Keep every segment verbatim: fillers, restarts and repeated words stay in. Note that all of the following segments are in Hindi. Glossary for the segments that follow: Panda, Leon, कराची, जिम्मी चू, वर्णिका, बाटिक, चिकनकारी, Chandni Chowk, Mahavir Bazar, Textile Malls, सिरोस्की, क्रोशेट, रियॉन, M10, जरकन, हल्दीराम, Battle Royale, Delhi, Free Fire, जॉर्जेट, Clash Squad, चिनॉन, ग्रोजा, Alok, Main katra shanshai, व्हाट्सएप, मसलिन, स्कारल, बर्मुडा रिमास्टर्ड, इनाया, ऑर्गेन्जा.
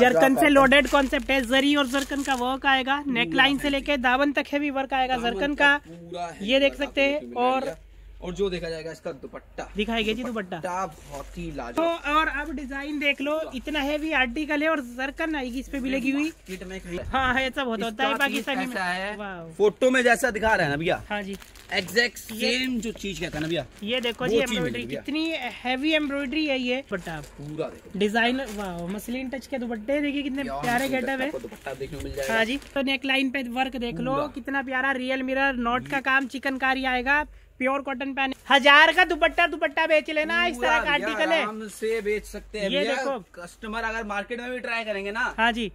जर्कन से लोडेड कॉन्सेप्ट है, जरी और जर्कन का वर्क आएगा, नेक लाइन से लेके दामन तक है भी वर्क आएगा जर्कन का, ये देख सकते हैं। और और जो देखा जाएगा इसका दुपट्टा दिखाएगा जी, दुपट्टा बहुत ही लाजवाब। तो और अब डिजाइन देख लो, इतना हैवी आर्टिकल है और जरकन आएगी इस पे भी लगी हुई। हाँ ऐसा बहुत होता है पाकिस्तानी में, फोटो में जैसा दिखा रहा है ना भैया। हाँ जी एग्जैक्ट सेम जो चीज कहता है ना भैया, ये देखो जी एम्ब्रॉयडरी, इतनी हैवी एम्ब्रॉयडरी है ये दुपट्टा पूरा डिजाइन। वाह मसलिन टच के दुपट्टे देखिए कितने प्यारे गेटअप है। हाँ जी तो नेक लाइन पे वर्क देख लो कितना प्यारा, रियल मिरर नॉट का काम, चिकनकारी आएगा, प्योर कॉटन पैन, हजार का दुपट्टा दुपट्टा बेच लेना, इस तरह का आर्टिकल है, हम से बेच सकते हैं। ये देखो कस्टमर अगर मार्केट में भी ट्राई करेंगे ना, हाँ जी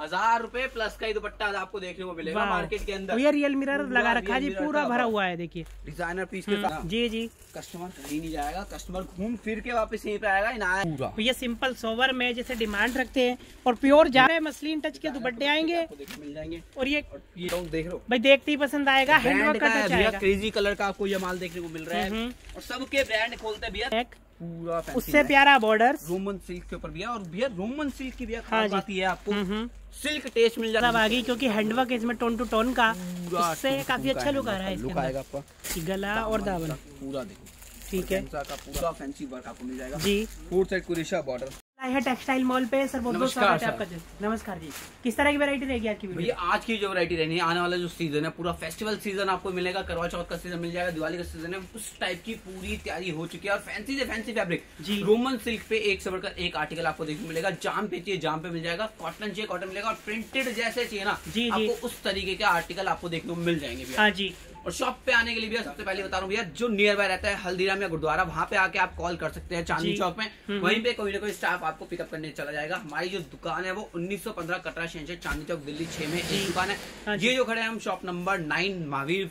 हजार रुपए प्लस का ही दुपट्टा आपको देखने को मिलेगा मार्केट के अंदर। ये रियल मिरर लगा रखा है जी, पूरा भरा हुआ है देखिए डिजाइनर पीस के साथ। जी जी कस्टमर कहीं नहीं जाएगा, कस्टमर घूम फिर के वापस यहीं पे आएगा। ये सिंपल सोवर में जैसे डिमांड रखते हैं और प्योर जा रहे मसलिन टच के दुपट्टे आएंगे मिल जाएंगे। और ये देख लो भाई, देखते ही पसंद आएगा, हैंडवर्क का टच आएगा, क्रेजी कलर का आपको ये माल देखने को मिल रहा है। और सबके ब्रांड खोलते भैया पूरा, उससे प्यारा बॉर्डर रोमन सिल्क के ऊपर भैया, और भैया रोमन सिल्क की भैया खास बात है आपको सिल्क टेस्ट मिल जाएगा बागी, क्योंकि हैंडवर्क इसमें टोन टू टोन का, उससे काफी अच्छा लुक आ रहा है इसका। गला और दामन पूरा देखो ठीक है, पूरा फैंसी वर्क आपको मिल जाएगा जी। फोर्थ साइड कुरेशा बॉर्डर है टेक्सटाइल मॉल पे। सर बहुत बहुत स्वागत है आपका। नमस्कार जी, किस तरह की वैरायटी रहेगी आपकी भैया? आज की जो वैरायटी रहनी है, आने वाला जो सीजन है पूरा फेस्टिवल सीजन आपको मिलेगा, करवा चौथ का सीजन मिल जाएगा, दिवाली का सीजन है, उस टाइप की पूरी तैयारी हो चुकी है। और फैंसी से फैंसी फैब्रिक रोमन सिल्क पे एक से बढ़कर एक आर्टिकल आपको देखने मिलेगा। जाम पे चाहिए जाम पे मिल जाएगा, कॉटन चाहिए कॉटन मिलेगा, और प्रिंटेड जैसे चाहिए ना आपको उस तरीके के आर्टिकल आपको देखने को मिल जाएंगे भैया। जी और शॉप पे आने के लिए भैया सबसे पहले बता रहा हूँ भैया, जो नियर बाय रहता है हल्दीराम या गुरुद्वारा, वहाँ पे आके आप कॉल कर सकते हैं चांदनी चौक में, वहीं पे कोई ना कोई स्टाफ आपको पिकअप करने चला जाएगा। हमारी जो दुकान है वो उन्नीस सौ पंद्रह कटरा शहर चांदनी चौक दिल्ली छह में एक दुकान है। ये जो खड़े हैं हम shop number nine Mahavir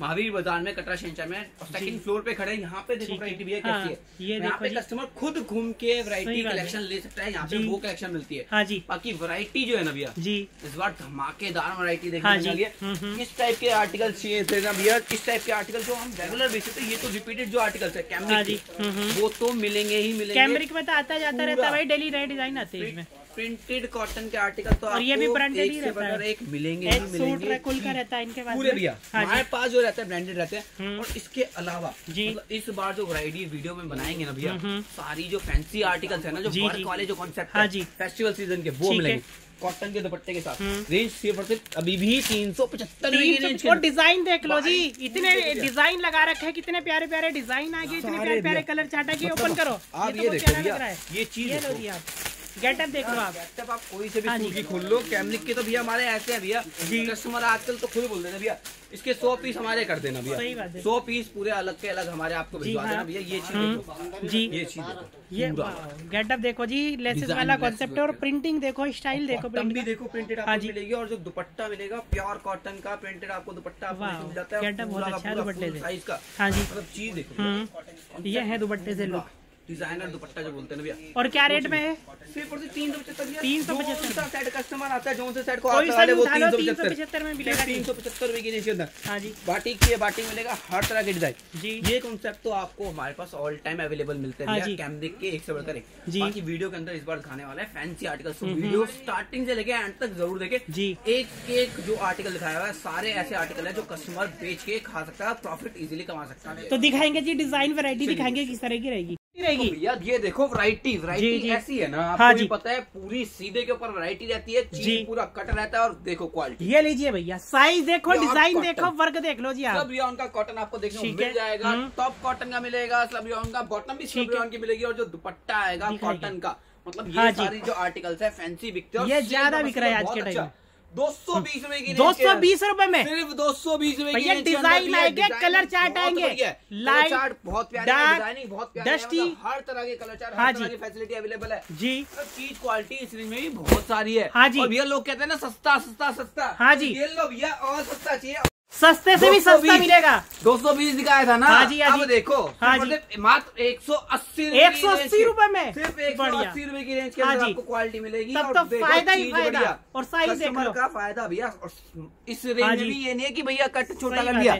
Mahavir बाजार में कटरा शहर में, और सेकंड फ्लोर पे खड़े। यहाँ पे देखो वैरायटी भैया कैसी है, यहाँ पे कस्टमर खुद घूम के वैरायटी कलेक्शन ले सकता है, यहाँ पे वो कलेक्शन मिलती है। हाँ जी बाकी वैरायटी जो है ना भैया इस बार धमाकेदार वैरायटी देखने को मिली है। इस टाइप के आर्टिकल चाहिए ना भैया, इस टाइप के आर्टिकल जो हम रेगुलर बेचते हैं, ये तो रिपीटेड जो आर्टिकल्स है कैमरिक वो तो मिलेंगे ही मिलेंगे, कैमरिक में तो आता जाता रहता है भाई, डेली नए डिजाइन आते हैं इसमें। प्रिंटेड कॉटन के आर्टिकल तो और ये भी ब्रांडेड ही रहता है, एक मिलेंगे एक मिलेंगे सूट का रहता है इनके पास पूरे भैया। हमारे पास जो रहता है ब्रांडेड रहते हैं, और इसके अलावा मतलब इस बार जो वैरायटी वीडियो में बनाएंगे ना भैया, सारी जो फैंसी आर्टिकल्स है ना, जो वर्क वाले जो कॉन्सेप्ट है फेस्टिवल सीजन के, वो मिलेंगे कॉटन के दुपट्टे के साथ। रेंज सिर्फ और सिर्फ अभी भी तीन सौ पचहत्तर। और डिजाइन देख लो जी, इतने डिजाइन लगा रखे हैं, कितने प्यारे प्यारे डिजाइन आ गए, इतने प्यारे प्यारे कलर चाटा के। ओपन करो आप ये देखो ये चीज आप गेटअप देख लो, आप गेटअप आप कोई से भी सूट की खोल लो कैमलिक के। तो भैया हमारे ऐसे हैं भैया कस्टमर आजकल तो खुद बोल देते भैया इसके सौ पीस हमारे कर देना भैया, सौ पीस पूरे अलग के अलग हमारे आपको भिजवा देना भैया। ये चीज जी ये चीज ये गेटअप देखो जी, लेसेस वाला कॉन्सेप्ट है, और प्रिंटिंग देखो, स्टाइल देखो, प्रिंट भी देखो, प्रिंटेड आपको मिलेगी। और जो दुपट्टा मिलेगा प्योर कॉटन का प्रिंटेड आपको दुपट्टा आपको मिल जाता है, गेटअप बहुत अच्छा है दुपट्टे साइज का। हां जी मतलब चीज देखो ये है दुपट्टे से लुक, डिजाइनर दुपट्टा जो बोलते हैं भैया। और क्या रेट में है? तीन सौ पचहत्तर। तीन सौ पचहत्तर कस्टमर आता है, जोन से साइड को आता है वो तीन सौ पचहत्तर में मिलेगा, तीन सौ पचहत्तर रुपए की रेंज के अंदर। हाँ जी बाटिक की बाटिक मिलेगा, हर तरह के डिजाइन जी। ये कॉन्सेप्ट तो आपको हमारे पास ऑल टाइम अवेलेबल मिलते हैं कैमरिक के, एक से बढ़कर एक। बाकी वीडियो के अंदर इस बार खाने वाला है फैंसी आर्टिकल्स, वीडियो स्टार्टिंग से लेके एंड तक जरूर देखे जी। एक एक जो आर्टिकल दिखाया हुआ है, सारे ऐसे आर्टिकल है जो कस्टमर बेच के खा सकता है, प्रॉफिट इजिली कमा सकता है। तो दिखाएंगे जी डिजाइन वैरायटी दिखाएंगे किस तरह की रहेगी रहेगी। तो यार ये देखो वैरायटी वैरायटी ऐसी है ना आपको। हाँ भी पता है पूरी सीधे के ऊपर वैरायटी रहती है, चीज पूरा कट रहता है। और देखो क्वालिटी ये लीजिए भैया, साइज देखो, डिजाइन देखो, वर्क देख लो जी आप। सब का कॉटन आपको देखने को मिल जाएगा, टॉप कॉटन का मिलेगा, सब का बॉटम भी सब की मिलेगी, और जो दुपट्टा आएगा कॉटन का, मतलब ये सारी जो आर्टिकल्स है फैंसी बिकते हैं, ये ज्यादा बिक रहा है आज के टाइम दो सौ बीस रूपए की, दो सौ बीस रूपए में सिर्फ दो सौ बीस रूपए। डिजाइन आएंगे, कलर चार्ट आएंगे, लाइट चार्ट बहुत प्यारी, बहुत डस्टी, हर तरह के कलर चार्ट, हर तरह की फैसिलिटी अवेलेबल है जी। चीज क्वालिटी इस रेंज में भी बहुत सारी है। हाँ जी और भैया लोग कहते हैं ना सस्ता सस्ता सस्ता, हाँ जी ये लो भैया और सस्ता चाहिए, सस्ते से भी सस्ता मिलेगा। दो सौ बीस दिखाया था ना। हाँ जी, हाँ जी। अब देखो हाँ जी। मतलब मात्र एक सौ अस्सी एक सौ अस्सी रूपये में सिर्फ एक सौ अस्सी रूपये की रेंज के अंदर आपको क्वालिटी मिलेगी। तब तो फायदा ही फायदा, और साइज देखो का फायदा भैया। और इस रेंज में ये नहीं है कि भैया कट छोटा कर लिया,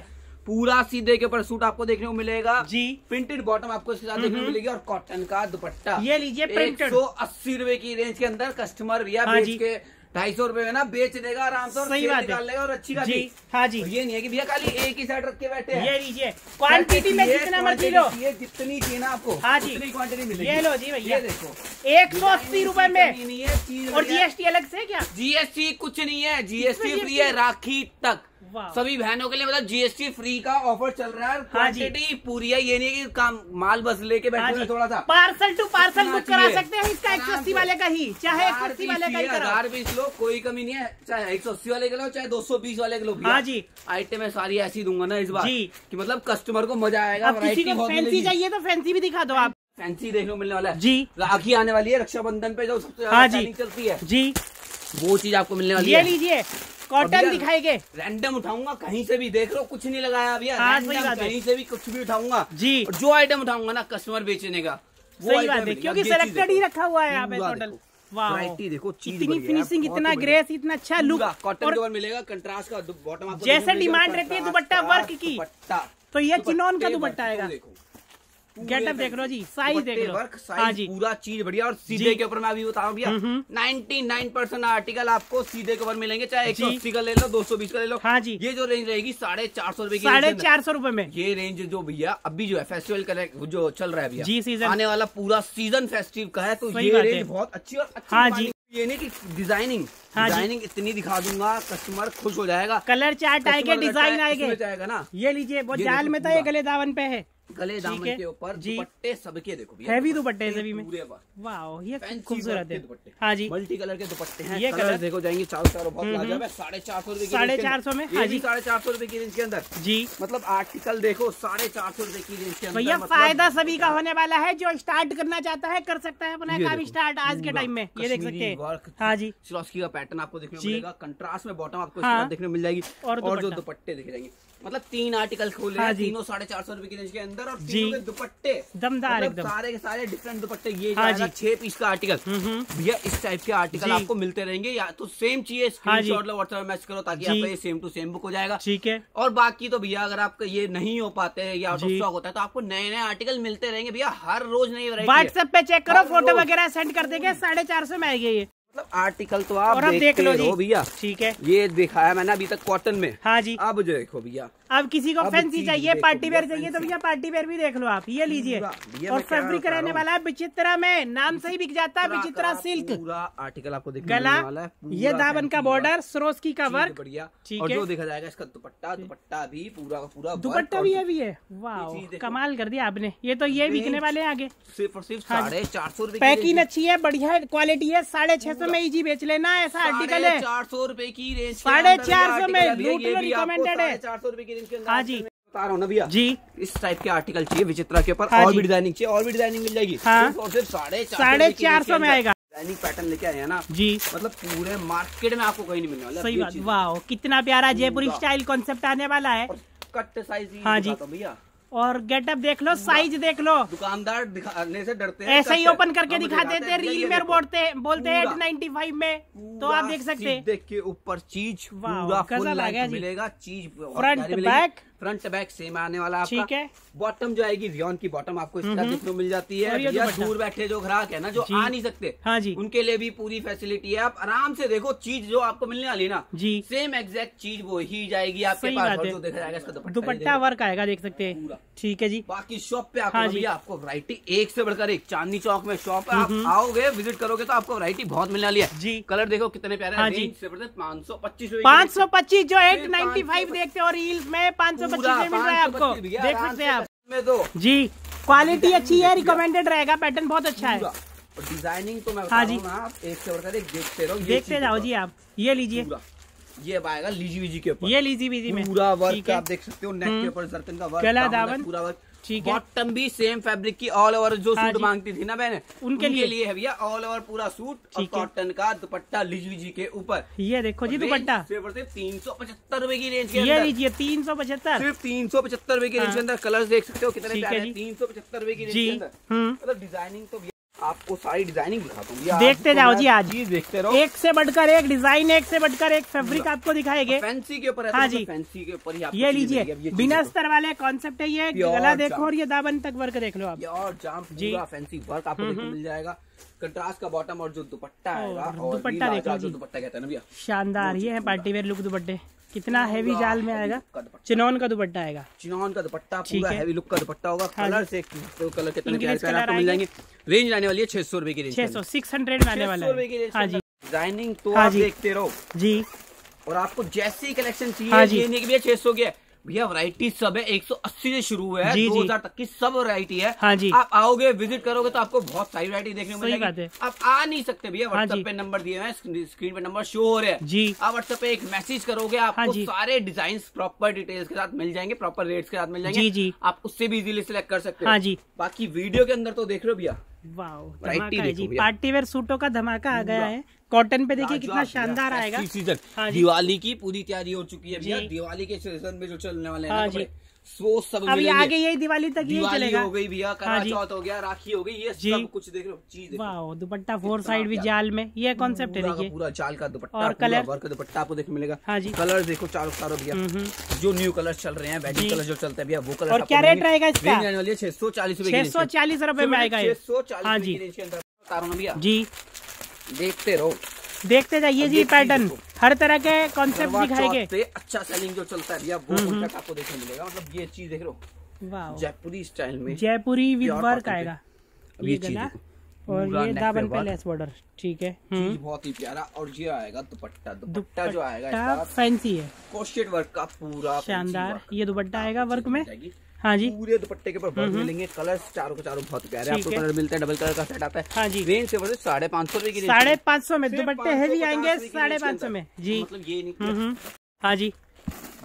पूरा सीधे के ऊपर सूट आपको देखने को मिलेगा जी, प्रिंटेड बॉटम आपको इसके साथ देखने को मिलेगी और कॉटन का दुपट्टा। ये लीजिए प्रिंटेड एक सौ अस्सी रुपए की रेंज के अंदर कस्टमर भैया हाँ बेच के ढाई सौ रूपये में ना बेच देगा आराम से, सही बात निकाल लेगा और अच्छी का जी। हाँ जी, ये नहीं है कि भैया खाली एक ही साइड रख के बैठे हैं। ये लीजिए क्वांटिटी में जितना मर्जी लो, ये जितनी चाहिए ना आपको हाँ जी उतनी क्वांटिटी मिलेगी। ये लो जी भैया, देखो एक सौ अस्सी रूपये में। और जीएसटी अलग से? क्या जीएसटी कुछ नहीं है, जीएसटी फ्री है राखी तक सभी बहनों के लिए, मतलब जीएसटी फ्री का ऑफर चल रहा है। क्वांटिटी पूरी है, ये नहीं कि काम माल बस लेके बैठे हैं, थोड़ा सा पार्सल टू पार्सल बुक करा सकते हैं इसका एक सौ अस्सी वाले का ही, चाहे एक सौ अस्सी वाले का ही कराओ, हजार बीस लो कोई कमी नहीं है, चाहे एक सौ अस्सी वाले के लो चाहे दो सौ बीस वाले के लो। हाँ जी, आइटमें सारी ऐसी दूंगा ना इस बार कि मतलब कस्टमर को मजा आएगा। फैंसी चाहिए तो फैंसी भी दिखा दो, आप फैंसी देखने को मिलने वाला है जी। राखी आने वाली है, रक्षाबंधन पे जो सबसे ज्यादा चलती है जी वो चीज आपको मिलने वाली है। लीजिए कॉटन दिखाएंगे, रैंडम उठाऊंगा कहीं से भी, देख लो कुछ नहीं लगाया भैया, कहीं से भी कुछ भी उठाऊंगा जी। जो आइटम उठाऊंगा ना कस्टमर बेचने का वो आइटम, क्योंकि सिलेक्टेड ही रखा हुआ है यहाँ पे टोटल। वैरायटी देखो, इतनी फिनिशिंग, इतना ग्रेस, इतना अच्छा लुक। कॉटन के ऊपर मिलेगा कंट्रास्ट का बॉटम आपको, जैसे डिमांड रहती है दुपट्टा वर्क की, तो ये चिनॉन का दुपट्टा आएगा। गेटअप देख लो जी, साइज देख लो, साइज पूरा चीज बढ़िया। और सीधे के ऊपर मैं अभी बताऊं भैया निन्यानवे परसेंट आर्टिकल आपको सीधे के ऊपर मिलेंगे, चाहे एक सौ अस्सी का ले लो दो सौ बीस का ले लो। हाँ जी, ये जो रेंज रहेगी साढ़े चार सौ रूपये की, साढ़े चार सौ रूपये में ये रेंज जो भैया अभी जो है फेस्टिवल का जो चल रहा है भैया जी, सीजन आने वाला पूरा सीजन फेस्टिव का है, तो ये रेंज बहुत अच्छी। और हाँ जी, ये नहीं कि डिजाइनिंग डिजाइनिंग इतनी दिखा दूंगा कस्टमर खुश हो जाएगा, कलर चार्ट आएगा, डिजाइन आएगा ना। ये लीजिए, वो जाल में था, ये गले दामन पे है, गले दामन के ऊपर दुपट्टे सबके देखो भैया, हैवी दुपट्टे सभी में, वाओ ये खूबसूरत है दुपट्टे। हाँ जी, मल्टी कलर के दुपट्टे हैं, ये कलर देखो जाएंगे चारों चारों बहुत लाजवाब है। साढ़े चार सौ रूपये, साढ़े चार सौ में हाँ जी, साढ़े चार सौ रूपये की रेंज के अंदर जी, मतलब आर्टिकल देखो साढ़े चार सौ रूपये की रेंज के अंदर। भैया फायदा सभी का होने वाला है, जो स्टार्ट करना चाहता है कर सकता है अपना काम स्टार्ट आज के टाइम में। ये देख सकते हैं हाँ जी, सिरोस्की का पैटर्न आपको देखने को मिलेगा, कंट्रास्ट में बॉटम आपको देखने मिल जाएगी और जो दुपट्टे देखे जाएंगे, मतलब तीन आर्टिकल खोले तीनों साढ़े चार सौ रूपये की रेंज के अंदर और तीनों के दुपट्टे दमदार एकदम, सारे के सारे डिफरेंट दुपट्टे। ये जाएगा छह पीस का आर्टिकल भैया, इस टाइप के आर्टिकल आपको मिलते रहेंगे, या तो सेम चाहिए स्क्रीनशॉट लो व्हाट्सएप मैच करो ताकि आपका सेम टू सेम बुक हो जाएगा ठीक है। और बाकी तो भैया अगर आपका ये नहीं हो पाते हैं या आउट ऑफ स्टॉक होता है तो आपको नए नए आर्टिकल मिलते रहेंगे भैया, हर रोज नई वैरायटी। व्हाट्सएप पे चेक करो, फोटो वगैरह सेंड कर देंगे, साढ़े चार सौ में आएगी ये, मतलब आर्टिकल तो आप और देख लो भैया ठीक है। ये दिखाया मैंने अभी तक कॉटन में हाँ जी, अब देखो भैया अब किसी को फैंसी चाहिए, पार्टी वेयर चाहिए तो भैया पार्टी वेयर भी देख लो आप। ये लीजिए, और फैब्रिक रहने वाला है विचित्रा में, नाम से ही बिक जाता है विचित्रा सिल्क। पूरा आर्टिकल आपको देखने वाला है, ये दामन का बॉर्डर, सरोस्की का वर्क बढ़िया ठीक है। जो देखा जाएगा इसका दुपट्टा, दुपट्टा भी पूरा का पूरा दुपट्टा भी है भी है, वाह कमाल कर दिया आपने। ये तो ये बिकने वाले हैं आगे, सिर्फ और सिर्फ साढ़े चार सौ रूपये। पैकिंग अच्छी है, बढ़िया क्वालिटी है, साढ़े छह सौ में इजी बेच लेना, ऐसा आर्टिकल है। चार सौ रूपये की रेंज, साढ़े चार सौ में रिकमेंडेड है, चार सौ रूपये की। हाँ जी बता रहा ना भैया जी, इस टाइप के आर्टिकल चाहिए विचित्रा के ऊपर, और भी डिजाइनिंग चाहिए और भी डिजाइनिंग मिल जाएगी हाँ। और सिर्फ साढ़े साढ़े चार सौ में आएगा। डिजाइनिंग पैटर्न लेके आए हैं ना जी, मतलब पूरे मार्केट में आपको कहीं नहीं मिलने वाला, सही बात। वाह कितना प्यारा जयपुरी स्टाइल कॉन्सेप्ट आने वाला है, कट साइज हाँ जी भैया, और गेटअप देख लो, साइज देख लो। दुकानदार दिखाने से डरते हैं, ऐसे ही ओपन करके दिखा देते हैं, रील में बोलते हैं बोलते हैं आठ सौ पचानवे में, तो आप देख सकते हैं। देख के ऊपर चीज पूरा फुल लाइट मिलेगा, चीज front back front back same आने वाला आपका ठीक है। बॉटम जो आएगी रियॉन की बॉटम आपको इस तरह देखने को मिल जाती है, या दूर बैठे जो ग्राहक है ना जो आ नहीं सकते हाँ जी, उनके लिए भी पूरी फैसिलिटी है। आप आराम से देखो, चीज जो आपको मिलने वाली ना जी सेम एग्जैक्ट चीज वो ही जाएगी आपके पास, जो देखा जाएगा इसका दुपट्टा वर्क आएगा, देख सकते हैं ठीक है जी। बाकी शॉप पे आपको भैया आपको वैरायटी एक से बढ़कर एक, चांदनी चौक में शॉप है, आप आओगे विजिट करोगे तो आपको वैरायटी बहुत मिलने वाली है जी। कलर देखो कितने प्यारे हैं जी, पाँच सौ पच्चीस पाँच सौ पच्चीस जो एट नाइन्टी फाइव देखते हो रील्स में, पाँच सौ पच्चीस में मिल रहा है आपको, देख सकते हैं आप दो जी। क्वालिटी अच्छी है, रिकमेंडेड रहेगा, पैटर्न बहुत अच्छा है, डिजाइनिंग तो मैं हाँ जी आप एक से बढ़कर एक देखते रहो, देखते जाओ जी आप। ये लीजिए, ये आएगा लीजी बीजी के ऊपर, ये लीजी बीजी में पूरा वर्क आप देख सकते हो, नेक के ऊपर जर्कन का वर्क, गला दामन पूरा वर्क ठीक है। बॉटम भी सेम फैब्रिक की ऑल ओवर, जो सूट मांगती थी ना मैंने उनके लिए लिए है भैया ऑल ओवर पूरा सूट, और कॉटन का दुपट्टा लीजी जी के ऊपर। ये देखो जी दुपट्टा तीन सौ पचहत्तर रूपये की रेंज के अंदर, ये लीजिए तीन सौ पचहत्तर सिर्फ तीन सौ पचहत्तर रूपये की रेंज के अंदर। कलर देख सकते हो कितने, तीन सौ पचहत्तर रूपये की रेंज के अंदर, मतलब डिजाइनिंग तो आपको सारी डिजाइनिंग दिखाता हूँ, देखते जाओ जी, आज जी देखते रहो, एक से बढ़कर एक डिजाइन, एक से बढ़कर एक फैब्रिक आपको दिखाएंगे। फैंसी के ऊपर, हाँ जी फैंसी के ऊपर ही ये लीजिए, बिना स्तर वाले कॉन्सेप्ट है ये। गला देखो और ये दामन तक वर्क देख लो आप, और जाम पूरा फैंसी वर्क आपको मिल जाएगा। कंट्रास्ट का बॉटम और जो दुपट्टा आएगा, दुपट्टा देखो, जो दुपट्टा कहते हैं ना भैया, शानदार। ये है पार्टीवेयर लुक दुपट्टे, कितना हैवी जाल में आएगा, चिनॉन का दुपट्टा आएगा, चिनॉन का दुपट्टा पूरा हैवी लुक का दुपट्टा होगा। कलर से तो कलर कितने प्यारे प्यारे आपको मिल जाएंगे। रेंज आने वाली है छह सौ रुपए की रेंज, छह सौ सिक्स हंड्रेड में आने वाला है। हाँ जी, डिजाइनिंग तो आप देखते रहो जी, और आपको जैसी कलेक्शन चाहिए छह सौ की भैया, वैरायटी सब है, एक सौ अस्सी से शुरू है दो हज़ार तक की सब वैरायटी है। हाँ जी, आप आओगे विजिट करोगे तो आपको बहुत सारी वैरायटी देखने को मिलेगी। आप आ नहीं सकते भैया, व्हाट्सएप पे नंबर दिए हैं, स्क्रीन पे नंबर शो हो रहे हैं जी, आप व्हाट्सएप पे एक मैसेज करोगे आपको सारे डिजाइन्स प्रॉपर डिटेल्स के साथ मिल जाएंगे, प्रॉपर रेट्स के साथ मिल जाएंगे, आप उससे भी इजीली सिलेक्ट कर सकते हैं। बाकी वीडियो के अंदर तो देख रहे हो भैया, वाह, पार्टीवेयर सूटों का धमाका आ गया है। कॉटन पे देखिए कितना शानदार आएगा। हाँ, दिवाली की पूरी तैयारी हो चुकी है भैया, दिवाली के सीजन में जो चलने वाले हैं। हाँ, ना सो सब अभी आगे यही दिवाली तक ये चलेगा। हो गई भैया, करवा चौथ हो गया, राखी हो गई, ये सब कुछ देख लो चीज। वाओ, दुपट्टा फोर साइड भी जाल में, ये कॉन्सेप्ट है देखिए, पूरा जाल का दुपट्टा और कलर वर्क दुपट्टा आपको देखने मिलेगा। हाँ जी, कलर देखो चारों चारों भैया, जो न्यू कलर चल रहे हैं, बैजिंग कलर जो चलते हैं भैया वो कलर। और क्या रेट रहेगा इसका? रेंज आने वाली है छह सौ चालीस रूपये, छह सौ चालीस रूपये में आएगा, छह सौ चालीस भैया जी। देखते रहो, देखते जाइए जी, पैटर्न हर तरह के कॉन्सेप्ट दिखाएंगे। अच्छा सेलिंग जो चलता है भैया वो कॉन्सेप्ट आपको देखने मिलेगा। मतलब ये चीज देख लो, वाओ, जयपुरी स्टाइल में, जयपुरी विद वर्क आएगा ये गला, और ये दामन पे लेस बॉर्डर, ठीक है, चीज बहुत ही प्यारा। और ये आएगा दुपट्टा, दुपट्टा जो आएगा फैंसी है, क्रोशेट वर्क का पूरा शानदार ये दुपट्टा आएगा वर्क में। हाँ जी, पूरे दुपट्टे के ऊपर वर्क मिलेंगे, कलर चारों के चारों बहुत प्यारे आपको कलर मिलते हैं, डबल कलर का सेट आता है। हाँ जी, रेंज से बढ़कर साढ़े पाँच सौ रुपए की, साढ़े पाँच सौ में दुपट्टे हैवी आएंगे, साढ़े पाँच सौ में जी, मतलब ये नहीं। हाँ जी,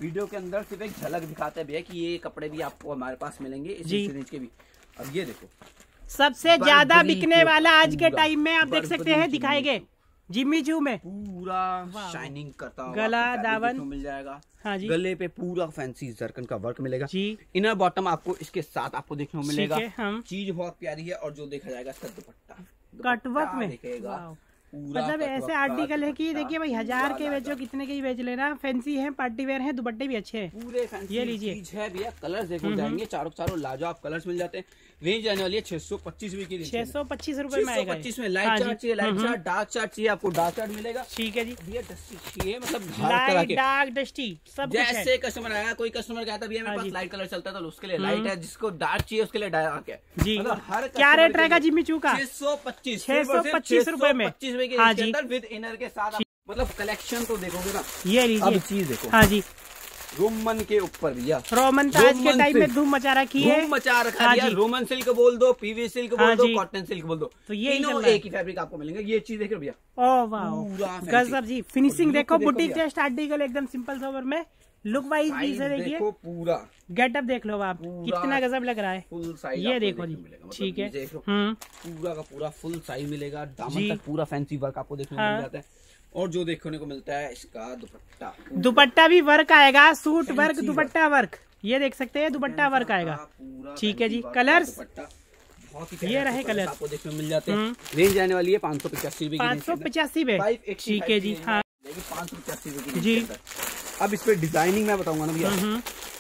वीडियो के अंदर सिर्फ एक झलक दिखाते हैं भैया कि ये कपड़े भी आपको हमारे पास मिलेंगे इस रेंज के भी। अब ये देखो, सबसे ज्यादा बिकने वाला आज के टाइम में आप देख सकते हैं, दिखाएंगे जिम्मी चू में पूरा शाइनिंग करता हुआ गला दामन मिल जाएगा। हाँ जी, गले पे पूरा फैंसी जरकन का वर्क मिलेगा जी। इनर बॉटम आपको इसके साथ आपको देखने को मिलेगा, चीज बहुत प्यारी है। और जो देखा जाएगा इसका दुपट्टा कटवर्क में दिखेगा, मतलब ऐसे आर्टिकल है कि देखिए भाई, हजार के बेचो कितने के ही बेच लेना। फैंसी है, पार्टी वेयर है, दुपट्टे भी अच्छे हैं, पूरे फैंसी ये लीजिए चीज है भैया। कलर्स देखो जाएंगे चारों चारों लाजवाब कलर्स मिल जाते हैं। रेंज आने वाली है छह सौ पच्चीस रुपए की, छह सौ पच्चीस रुपए में आएगा। पच्चीस में लाइट चार्ट चाहिए, लाइट चार्ट, डार्क चार्ट चाहिए आपको डार्क चार्ट मिलेगा, ठीक है जी भैया। डस्टी चाहिए, मतलब डार्क डस्टी सब, जैसे कस्टमर आया, कोई कस्टमर कहता है भैया मेरे पास लाइट कलर चलता है तो उसके लिए लाइट है, जिसको डार्क चाहिए उसके लिए डार्क है जी। हर क्या रेट रहेगा जिम्मी चू का? छह सौ पच्चीस, छह सौ पच्चीस रुपए में के हाँ जी, विद इनर के साथ। मतलब कलेक्शन तो देखोगे ना, ये लीजिए अब चीज देखो। हाँ जी, रोमन के ऊपर भैया, रोमन तो आज के टाइम में धूम मचा रखी है, धूम मचा रखा है। हाँ, रोमन सिल्क बोल दो, पीवी सिल्क बोल दो, कॉटन सिल्क बोल दो, तो ये एक ही फैब्रिक आपको मिलेंगे। ये चीज देख रहे भैया, ओ वाह गजब जी। फिनिशिंग देखो, बुटीक टेस्ट आर्टिकल एकदम सिंपल सोवर में, लुक वाइज भी देखिए, पूरा गेटअप देख लो आप, कितना गजब लग रहा है। फुल साइज ये देखो जी, ठीक है, पूरा का पूरा फुल साइज मिलेगा, दामन तक पूरा फैंसी वर्क आपको देखने को मिल जाता है। और जो देखने को मिलता है इसका दुपट्टा, दुपट्टा भी वर्क आएगा, सूट वर्क, दुपट्टा वर्क, ये देख सकते हैं दुपट्टा वर्क आएगा, ठीक है जी। कलर्स ये रहे, कलर आपको देखने को मिल जाते हैं। रेंज आने वाली है पाँच सौ पचासी, पाँच सौ पचासी में, ठीक है जी। हाँ, पाँच सौ पचासी जी। अब इस पे डिजाइनिंग मैं बताऊंगा ना भैया,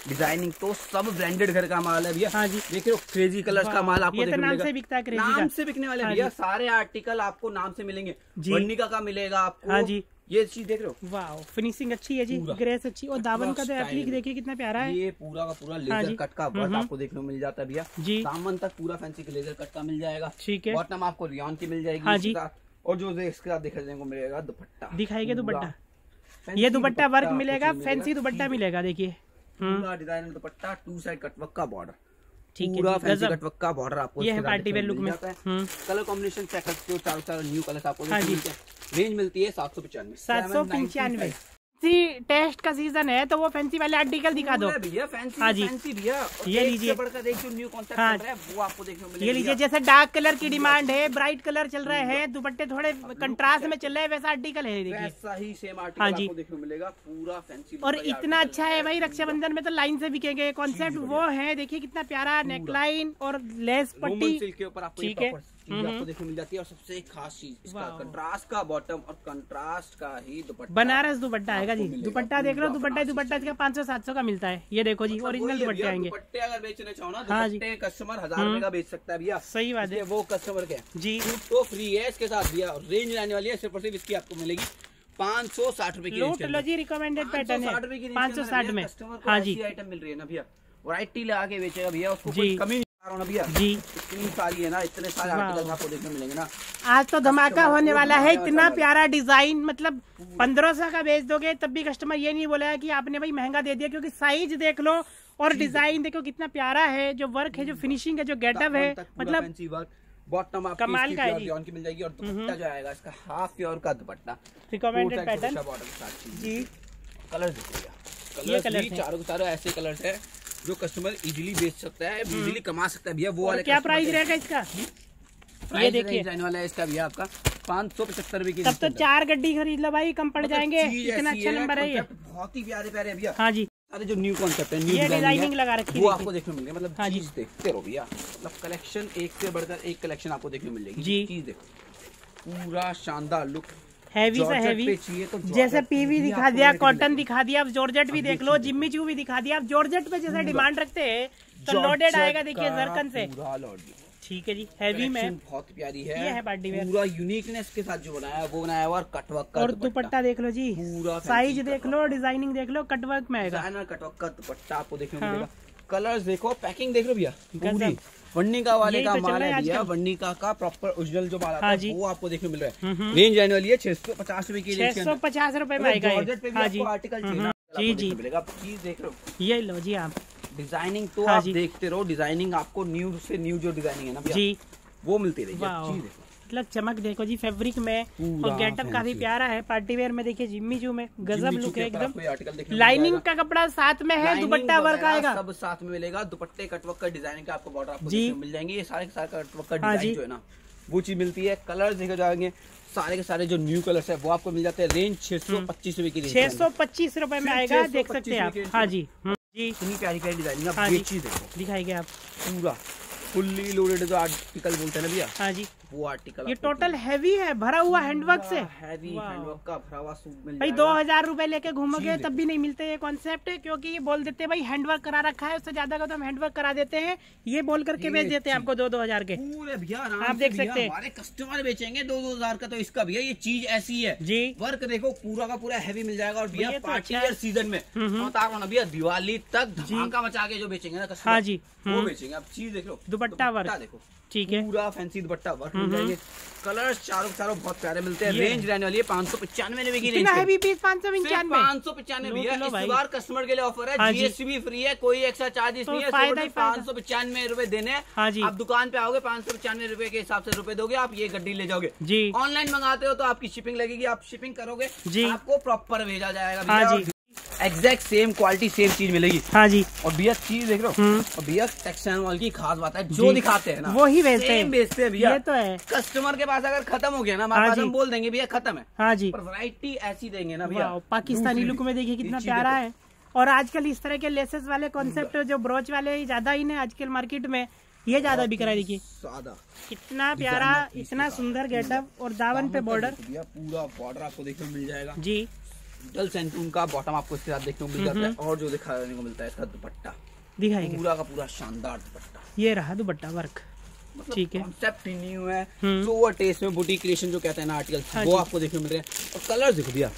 डिजाइनिंग तो सब ब्रांडेड घर का माल है भैया। हाँ जी, देखिए क्रेजी कलर्स का माल आपको देखने को मिलेगा, नाम से बिकता है क्रेजी, नाम से बिकने वाले भैया सारे आर्टिकल आपको नाम से मिलेंगे। वर्णिका का मिलेगा आपको। हाँ जी, ये चीज देख रहे हो, वाओ फिनिशिंग अच्छी है जी, ग्रेस अच्छी। और दामन का एप्लीक देखिए कितना प्यारा है, ये पूरा का पूरा लेजर कट का वर्क आपको देखने को मिल जाता है भैया। दामन तक पूरा फैंसी के लेजर कट का मिल जाएगा, ठीक है। बॉटम आपको रियॉन की मिल जाएगी, और जो इसके साथ देखने को मिलेगा दुपट्टा, दिखाएगा दुपट्टा, ये दुपट्टा वर्क मिलेगा, फैंसी दुपट्टा मिलेगा, देखिए पूरा डिजाइनर दुपट्टा, टू साइड कटवर्क का बॉर्डर, ठीक है, पूरा फैंसी कटवर्क का बॉर्डर आपको ये पार्टी वेयर लुक में। कलर कॉम्बिनेशन चेक करते हो, चारों तरफ न्यू कलर्स आपको मिलते हैं। रेंज मिलती है सात सौ पचानवे, सात सौ पचानवे। फैंसी टेस्ट का सीजन है तो वो फैंसी वाले आर्टिकल दिखा दो भैया, फैंसी फैंसी भैया। ये लीजिए, वो आपको देखने को मिलेगा। ये लीजिए, जैसे डार्क कलर की डिमांड है, ब्राइट कलर चल रहे हैं, दुपट्टे थोड़े कंट्रास्ट में चल रहे हैं, वैसा आर्टिकल है, वैसा ही सेम आर्टिकल आपको देखने को मिलेगा, पूरा फैंसी। और इतना अच्छा है भाई, रक्षाबंधन में तो लाइन से बिकेंगे, कॉन्सेप्ट वो है। देखिए कितना प्यारा नेकलाइन और लेस पट्टी, ठीक है, चीजें आपको देखने मिल जाती है। और सबसे खास चीज इसका कंट्रास्ट का बॉटम और कंट्रास्ट का ही दुपट्टा, बनारस दुपट्टा आएगा जी। दुपट्टा देख रहे हो, दुपट्टा दुपट्टा इसका पाँच सौ सात सौ का मिलता है। ये देखो जी ओरिजिनल दुपट्टे आएंगे। दुपट्टे अगर बेचने चाहो ना दुपट्टे कस्टमर हजार रुपए का बेच सकता है भैया, सही बात है। वो कस्टमर के जी तो फ्री है इसके साथ भैया। रेंज आने वाली है सिर्फ और सिर्फ इसकी आपको मिलेगी पाँच सौ साठ रुपए की। लोटलॉजी रिकमेंडेड पैटर्न है पाँच सौ साठ में। हाँ जी आइटम मिल रही है ना भैया, वैरायटी लगा के बेचेगा भैया, उसको कोई कमी नहीं आ रहा ना भैया जी। इतनी सारी है ना, इतने सारे आर्टिकल आपको देखने मिलेंगे ना। आज तो धमाका होने वाला है, इतना प्यारा डिजाइन। मतलब पंद्रह सौ का बेच दोगे तब भी कस्टमर ये नहीं बोला है कि आपने भाई महंगा दे दिया, क्योंकि साइज देख लो और डिजाइन देखो कितना प्यारा है। जो वर्क है, जो फिनिशिंग है, जो गेटअप है, मतलब बॉटम आपको कमाल का की मिल जाएगी। और दुपट्टा जो आएगा इसका हाफ प्योर का दुपट्टा, रिकमेंडेड पैटर्न जी। कलर देखिएगा, कलर चारों के चारों ऐसे कलर्स है जो कस्टमर इजीली बेच सकता है, इजीली कमा सकता है भैया। वो वाला क्या प्राइस रहेगा इसका? ये देखिए डिजाइन वाला है इसका भैया आपका पाँच सौ पचहत्तर रुपए की। तब तो चार गड्डी खरीद लो भाई, कम पड़ जाएंगे। इतना अच्छा नंबर है, बहुत ही प्यारे प्यारे भैया। हाँ जी, अरे जो न्यू कॉन्सेप्ट है, न्यू डिजाइनिंग लगा रखी है, वो आपको देखने मिल रही है। मतलब चीज देखते रहो भैया, मतलब कलेक्शन एक से बढ़कर एक कलेक्शन आपको देखने मिल जाएगी। चीज देखो पूरा शानदार लुक, हैवी सा हैवी। तो जैसे पीवी दिखा दिया, कॉटन दिखा दिया, आप जॉर्जेट भी देख लो, जिम्मी चू भी दिखा दिया। आप जॉर्जेट पे जैसा डिमांड रखते हैं तो लोडेड आएगा। देखिए जरकन से, ठीक है जी, हैवी में बहुत प्यारी है। ये है पार्टी वेयर, पूरा यूनिकनेस के साथ जो बनाया वो बनाया हुआ। और कटवर्क का और दुपट्टा देख लो जी, पूरा साइज देख लो, डिजाइनिंग देख लो, कटवर्क में आएगा। कटवर्क का दुपट्टा आपको देखने मिलेगा। कलर्स देखो, पैकिंग देख लो भैया, पूरी वर्णिका वाले का माल है भैया। वर्णिका का प्रॉपर ओरिजिनल जो माल आता है वो आपको देखने मिल रहा है। रेंज आने वाली है छह सौ पचास रूपए की। छह सौ पचास रूपए में आएगा आर्टिकल जी जी मिलेगा। चीज देख लो, ये लो जी आप डिजाइनिंग तो आप देखते रहो। डिजाइनिंग आपको न्यू से न्यू जो डिजाइनिंग है ना भैया वो मिलती रहेगी। मतलब चमक देखो जी फैब्रिक में, और गेटअप काफी प्यारा है। पार्टी वेयर में देखिए जिम्मी चू में गजब लुक है एकदम। लाइनिंग का कपड़ा साथ में है, दुपट्टा वर्क आएगा, सब साथ में मिलेगा। दुपट्टे कटवर्क का डिजाइन का आपको बॉर्डर आपको मिल जाएंगे। ये सारे के सारे कटवर्क का डिजाइन जो है ना वो चीज मिलती है। कलर देखे जाएंगे सारे के सारे जो न्यू कलर्स है वो आपको मिल जाते हैं। रेंज छह सौ पच्चीस रूपए की, छह सौ पच्चीस रूपए में आएगा, देख सकते हैं आप। हाँ जी जी, इतनी प्यारी प्यारी डिजाइनिंग दिखाएगी आप। पूरा फुल्ली लोडेड जो आर्टिकल बोलते हैं ना भैया। हाँ जी, वो आर्टिकल ये टोटल हैवी है, भरा हुआ हैंडवर्क से। हैवी हैंडवर्क का भरा हुआ सूट मिल भाई। दो हजार रूपए लेके घूमोगे तब भी नहीं मिलते ये कॉन्सेप्ट, क्योंकि ये बोल देते हैं भाई हैंडवर्क करा रखा है, उससे ज्यादा का तो हम हैंडवर्क करा देते हैं। ये बोल करके बेच देते हैं आपको दो दो हजार के पूरे भैया। आप देख सकते हैं हमारे कस्टमर बेचेंगे दो दो हजार का। तो इसका भैया ये चीज ऐसी है जी, वर्क देखो पूरा का पूरा हैवी मिल जाएगा। और भैया पार्टी वेयर सीजन में भैया दिवाली तक धमाका मचा के जो बेचेंगे ना कस्टमर, हाँ जी वो बेचेंगे। आप चीज देख लो, दुपट्टा वर्क देखो, ठीक है, पूरा फैंसी दुपट्टा वर्क मिल जाएंगे। कलर्स चारों चारों बहुत प्यारे मिलते हैं। रेंज रहने वाली है पाँच सौ पचानवे रुपए की। हैवी पीस पाँच सौ पंचानवे पाँच सौ पचानवे इस बार कस्टमर के लिए ऑफर है। जीएसटी भी फ्री है, कोई एक्स्ट्रा चार्जेस नहीं है। पाँच सौ पचानवे रूपए देने हैं। आप दुकान पे आओगे पाँच सौ पचानवे रूपए के हिसाब से रूपए दोगे, आप ये गड्डी ले जाओगे जी। ऑनलाइन मंगाते हो तो आपकी शिपिंग लगेगी, आप शिपिंग करोगे जी, आपको प्रॉपर भेजा जाएगा। एग्जैक्ट सेम क्वालिटी सेम चीज मिलेगी। हाँ जी, और भैया चीज देख रहे हो। और भैया टेक्सटाइल मॉल की खास बात है, जो दिखाते हैं ना वो ही बेचते हैं, बेचते हैं भैया। ये तो है, कस्टमर के पास अगर खत्म हो गया ना हमारे पास, हम बोल देंगे भैया खत्म है। हाँ जी, पर वैरायटी ऐसी देंगे ना भैया। पाकिस्तानी लुक में देखिए कितना प्यारा है। और आजकल इस तरह के लेसेस वाले कॉन्सेप्ट जो ब्रोच वाले ज्यादा ही ना आजकल मार्केट में, ये ज्यादा बिक रहा है। देखिए कितना प्यारा, इतना सुंदर गेटअप और दामन पे बॉर्डर, पूरा बॉर्डर आपको देखने मिल जाएगा जी। डल सेंटून का बॉटम आपको इसके साथ देखने को मिल जाता है। और जो दिखाने को मिलता है इसका दुपट्टा दिखाएगा, पूरा का पूरा शानदार दुपट्टा। ये रहा दुपट्टा वर्क, ठीक है, कॉन्सेप्ट न्यू है। सोवर टेस्ट में बुटीक क्रिएशन जो कहते हैं ना आर्टिकल, वो आपको देखने को मिल रहे हैं। और कलर देखो भैया,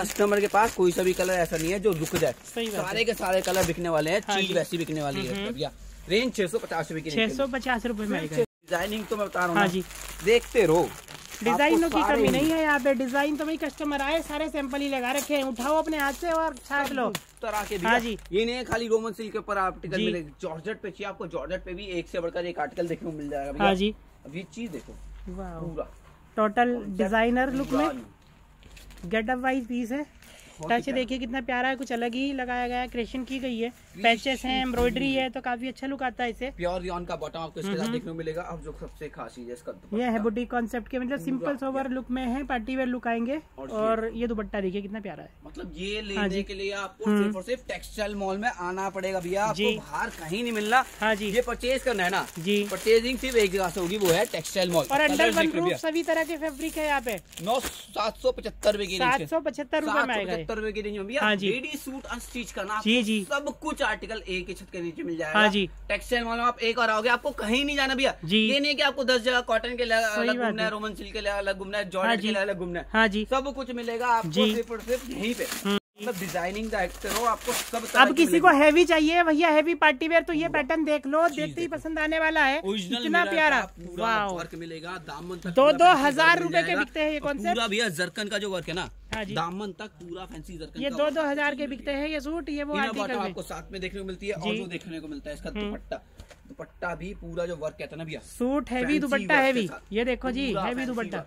कस्टमर के पास कोई सा भी कलर ऐसा नहीं है जो रुक जाए, सारे के सारे कलर बिकने वाले हैं। चीज वैसी बिकने वाली है भैया। रेंज छह सौ पचास रूपए की, छह सौ पचास रूपए में आएगा। डिजाइनिंग तो मैं बता रहा हूँ, देखते रहो, डिजाइनों की कमी नहीं है यहाँ पे। डिजाइन तो भाई कस्टमर आए, सारे सैंपल ही लगा रखे हैं, उठाओ अपने हाथ से और छाट लो। हाँ जी, ये नहीं है खाली रोमन सिल्क के ऊपर आर्टिकल मिलेगा। जॉर्जेट पे चाहिए आपको, जॉर्जेट पे भी एक से बढ़कर एक आर्टिकल देखने को मिल जाएगा। हाँ जी, अब ये चीज देखो, पूरा टोटल डिजाइनर लुक में गेटअप वाइज पीस है। टच देखिए कितना प्यारा है, कुछ अलग ही लगाया गया है, क्रेशन की गई है, पैचेस हैं, एम्ब्रॉयडरी है, तो काफी अच्छा लुक आता है इसे। प्योर रियॉन का बॉटम आपको इसके साथ देखने को मिलेगा। अब जो सबसे खास चीज है इसका दुपट्टा, यह है बुटीक कॉन्सेप्ट के मतलब सिंपल सोवर लुक में है, पार्टी वेयर लुक आएंगे। और ये दुपट्टा देखिए कितना प्यारा है, मतलब ये लेने के लिए आपको सिर्फ और सिर्फ टेक्सटाइल मॉल में आना पड़ेगा भैया, आपको बाहर कहीं नहीं मिलना। हाँ जी, ये परचेज करना है ना जी, परचेजिंग सिर्फ एक जगह से होगी, वो है टेक्सटाइल मॉल। और अंडर वन रूफ सभी तरह के फैब्रिक है यहाँ पे। नौ सात सौ पचहत्तर रुपए की सात सौ पचहत्तर रूपए में आएगा, पचहत्तर रुपए की रेंज में भैया। रेडी सूट अनस्टिच करना जी जी, सब कुछ आर्टिकल एक ही छत के नीचे मिल जाएगा। हाँ जी, टेक्सटाइल मॉल में आप एक और आओगे, आपको कहीं नहीं जाना भैया। ये नहीं की आपको दस जगह कॉटन के अलग घूमना है, रोमन सिल्क के अलग घूमना है, जॉर्जेट के अलग घूमना है। हाँ जी, सब कुछ मिलेगा आपको सिर्फ और सिर्फ यहीं पे। डिजाइनिंग हो आपको सब। अब किसी को हैवी चाहिए भैया, हैवी पार्टी वेयर, तो ये पैटर्न देख लो, देखते ही पसंद आने वाला है। इतना प्यारा वर्क मिलेगा, दामन तक दो दो हजार रूपए के बिकते हैं ये कॉन्सेप्ट भैया। जरकन का जो वर्क है ना, हाँ जी, दामन तक पूरा फैंसी जरकन, ये दो दो हजार के बिकते हैं ये सूट। ये वो आपको साथ में देखने को मिलती है। और जो देखने को मिलता है इसका दुपट्टा, दुपट्टा भी पूरा जो वर्क कहता है ना भैया, सूट हैवी दुपट्टा हैवी। ये देखो जी, हैवी दुपट्टा,